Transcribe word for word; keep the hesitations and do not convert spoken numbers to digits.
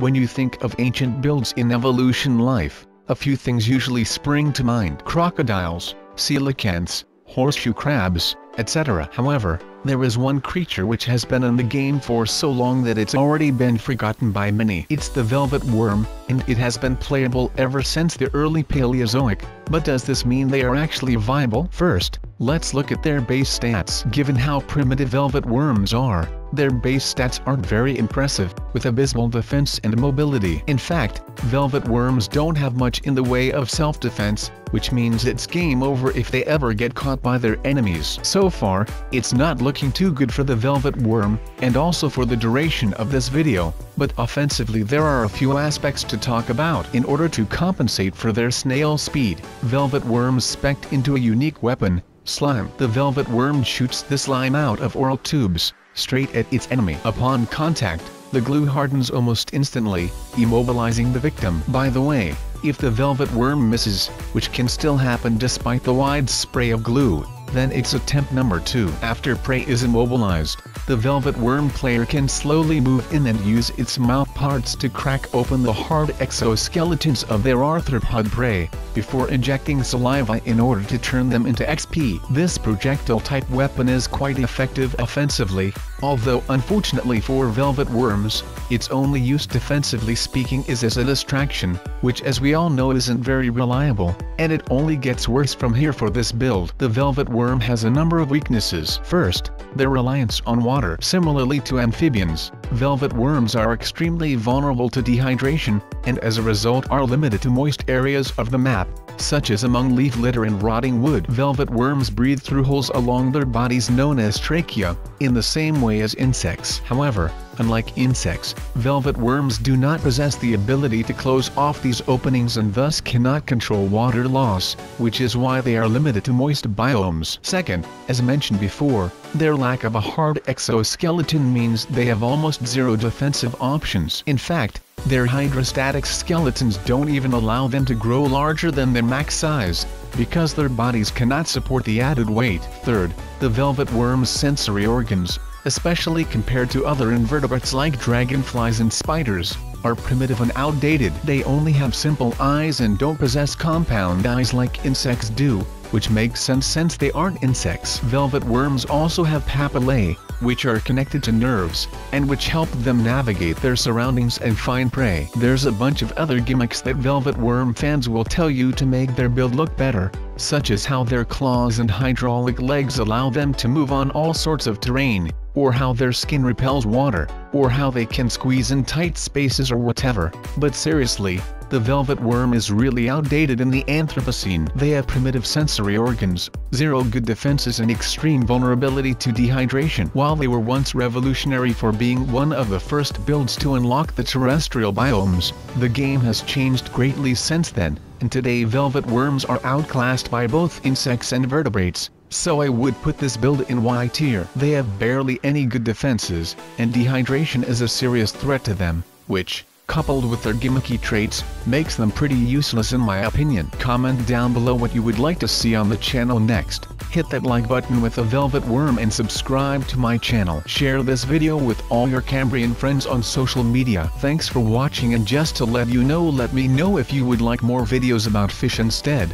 When you think of ancient builds in evolution life, a few things usually spring to mind: crocodiles, coelacanths, horseshoe crabs, et cetera. However, there is one creature which has been in the game for so long that it's already been forgotten by many. It's the velvet worm, and it has been playable ever since the early Paleozoic. But does this mean they are actually viable? First, let's look at their base stats. Given how primitive velvet worms are, their base stats aren't very impressive, with abysmal defense and mobility. In fact, velvet worms don't have much in the way of self-defense, which means it's game over if they ever get caught by their enemies. So far, it's not looking too good for the velvet worm, and also for the duration of this video, but offensively there are a few aspects to talk about. In order to compensate for their snail speed, velvet worms spec'd into a unique weapon, slime. The velvet worm shoots the slime out of oral tubes, straight at its enemy. Upon contact, the glue hardens almost instantly, immobilizing the victim. By the way, if the velvet worm misses, which can still happen despite the wide spray of glue, then it's attempt number two. After prey is immobilized, the velvet worm player can slowly move in and use its mouth parts to crack open the hard exoskeletons of their arthropod prey, before injecting saliva in order to turn them into X P. This projectile-type weapon is quite effective offensively, although unfortunately for velvet worms, its only use defensively speaking is as a distraction, which as we all know isn't very reliable, and it only gets worse from here for this build. The velvet worm has a number of weaknesses. First, their reliance on water. Similarly to amphibians, velvet worms are extremely vulnerable to dehydration, and as a result are limited to moist areas of the map, such as among leaf litter and rotting wood. Velvet worms breathe through holes along their bodies known as trachea, in the same way as insects. However, unlike insects, velvet worms do not possess the ability to close off these openings and thus cannot control water loss, which is why they are limited to moist biomes. Second, as mentioned before, their lack of a hard exoskeleton means they have almost zero defensive options. In fact, their hydrostatic skeletons don't even allow them to grow larger than their max size, because their bodies cannot support the added weight. Third, the velvet worm's sensory organs, especially compared to other invertebrates like dragonflies and spiders, are primitive and outdated. They only have simple eyes and don't possess compound eyes like insects do, which makes sense since they aren't insects. Velvet worms also have papillae, which are connected to nerves, and which help them navigate their surroundings and find prey. There's a bunch of other gimmicks that velvet worm fans will tell you to make their build look better, such as how their claws and hydraulic legs allow them to move on all sorts of terrain, or how their skin repels water, or how they can squeeze in tight spaces or whatever. But seriously, the velvet worm is really outdated in the Anthropocene. They have primitive sensory organs, zero good defenses and extreme vulnerability to dehydration. While they were once revolutionary for being one of the first builds to unlock the terrestrial biomes, the game has changed greatly since then, and today velvet worms are outclassed by both insects and vertebrates. So I would put this build in Y tier. They have barely any good defenses, and dehydration is a serious threat to them, which, coupled with their gimmicky traits, makes them pretty useless in my opinion. Comment down below what you would like to see on the channel next. Hit that like button with a velvet worm and subscribe to my channel. Share this video with all your Cambrian friends on social media. Thanks for watching, and just to let you know, let me know if you would like more videos about fish instead.